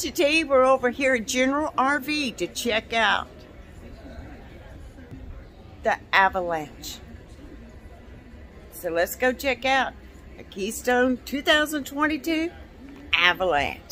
Today we're over here at General RV to check out the Avalanche. So let's go check out a Keystone 2022 Avalanche.